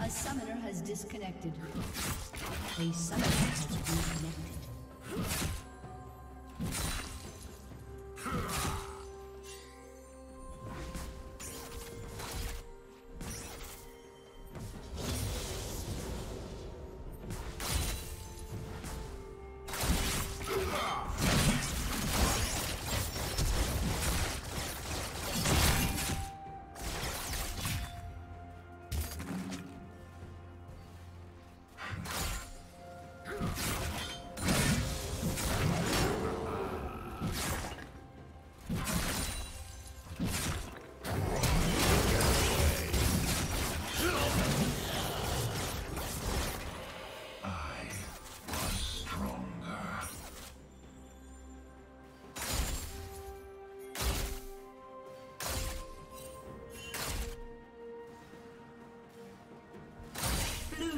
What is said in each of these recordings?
A summoner has disconnected. A summoner has reconnected.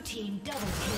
Team double kill.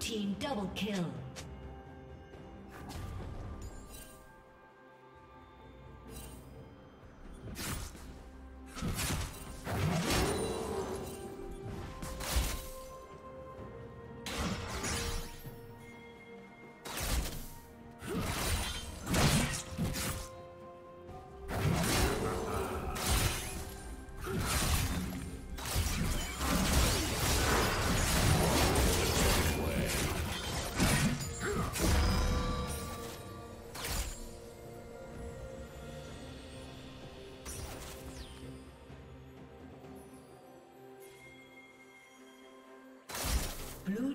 team double kill. Blue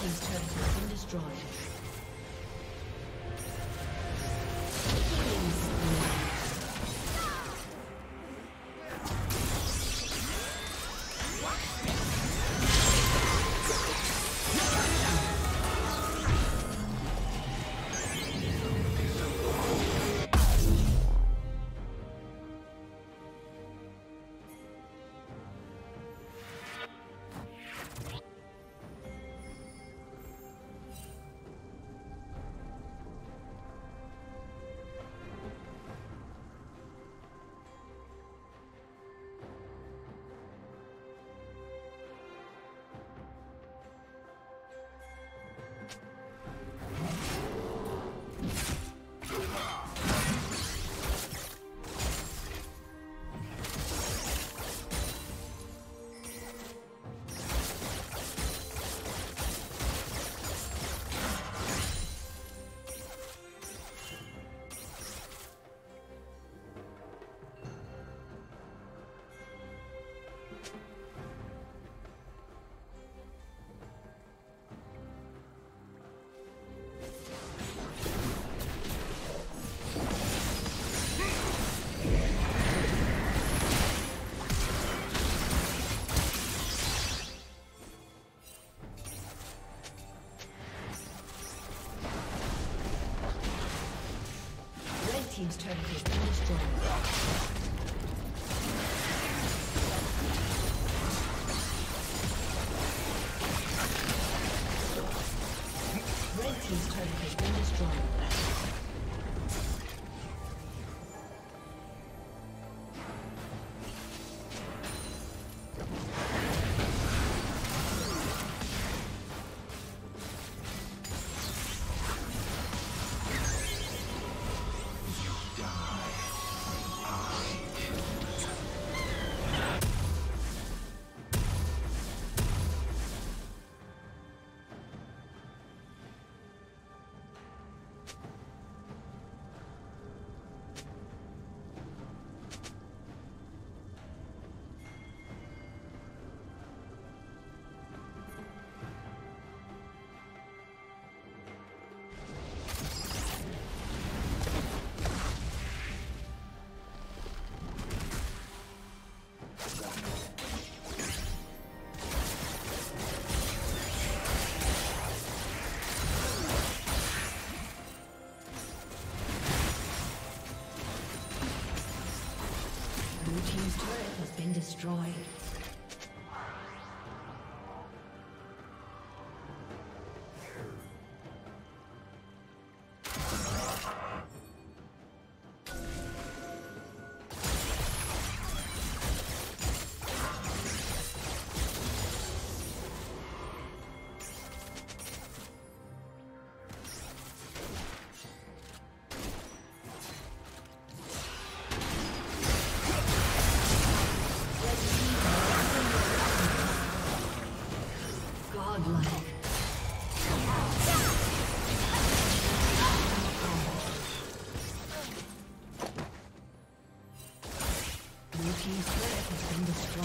These turrets have been destroyed. Team's turret has been destroyed. Blue team's turret has been destroyed. Blue team's turret has been destroyed.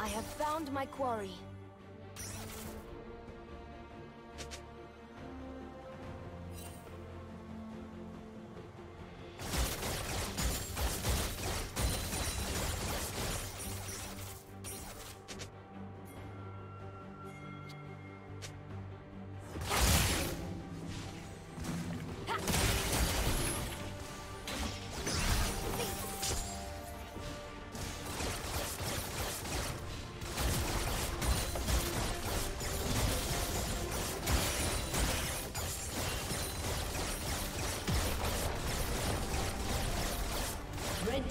I have found my quarry.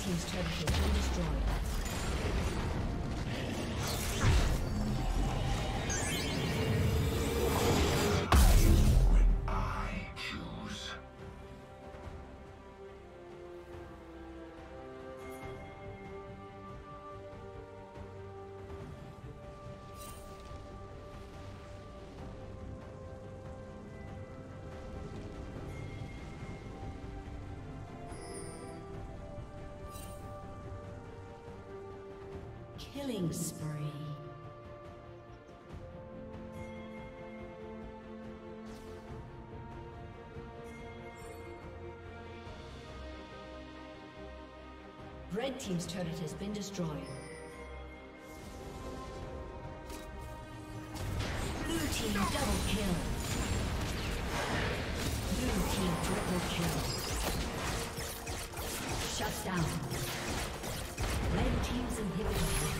Team's turret has been destroyed. Killing spree. Red team's turret has been destroyed. Blue team double kill. Blue team triple kill. Shut down. Red team's inhibitor has